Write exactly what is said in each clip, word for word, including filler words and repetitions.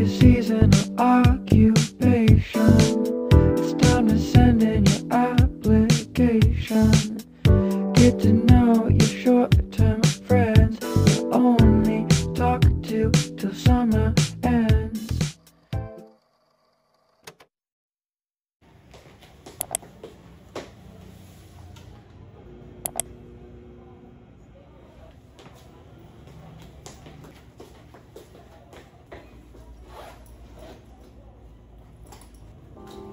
your season or occupation. It's time to send in your application. Get to know your short-term friends you only talk to till summer ends. Thank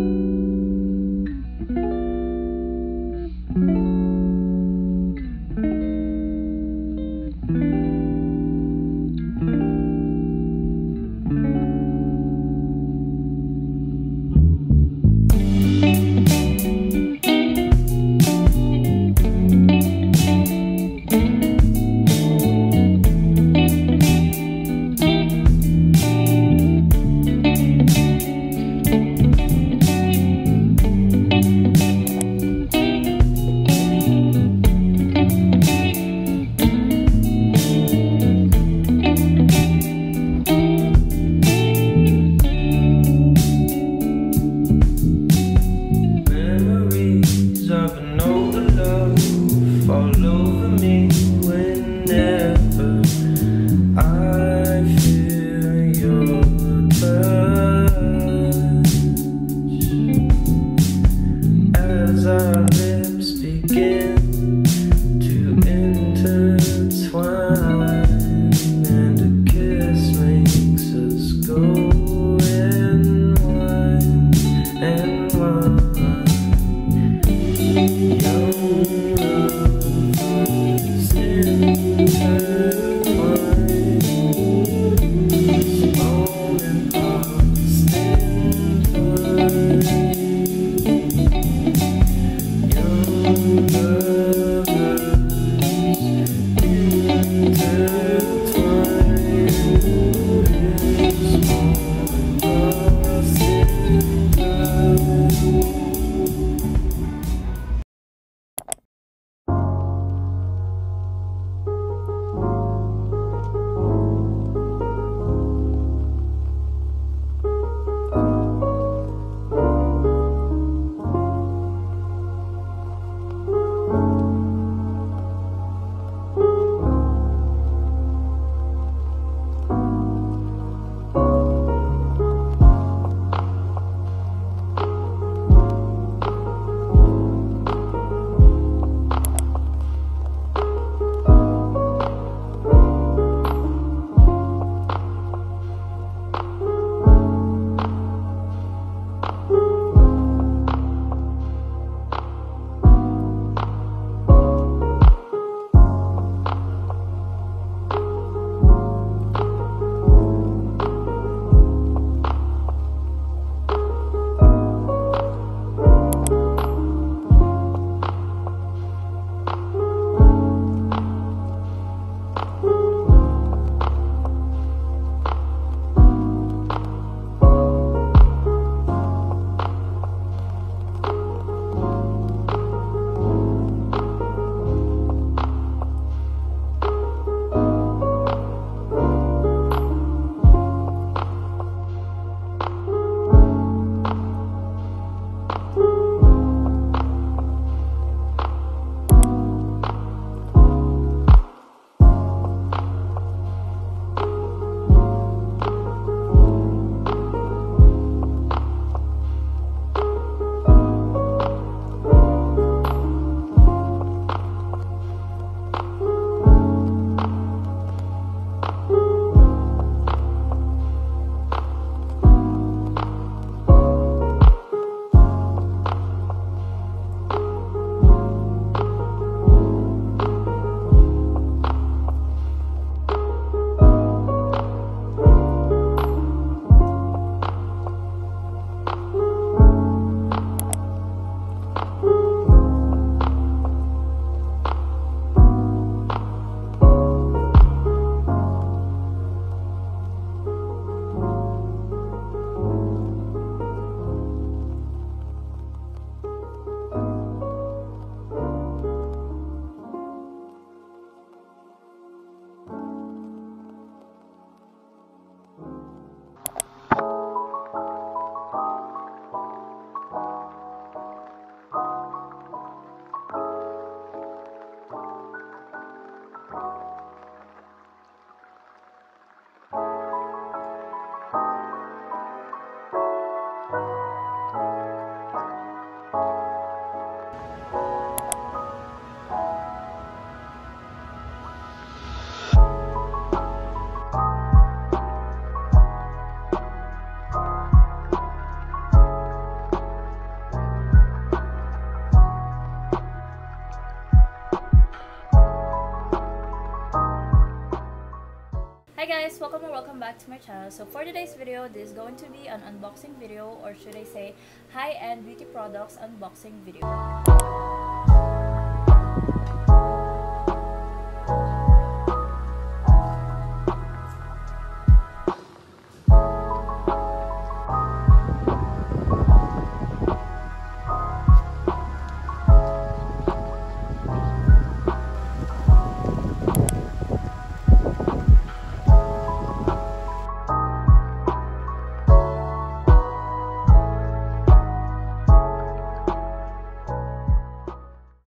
you. guys, welcome or welcome back to my channel. So for today's video, this is going to be an unboxing video, or should I say high-end beauty products unboxing video.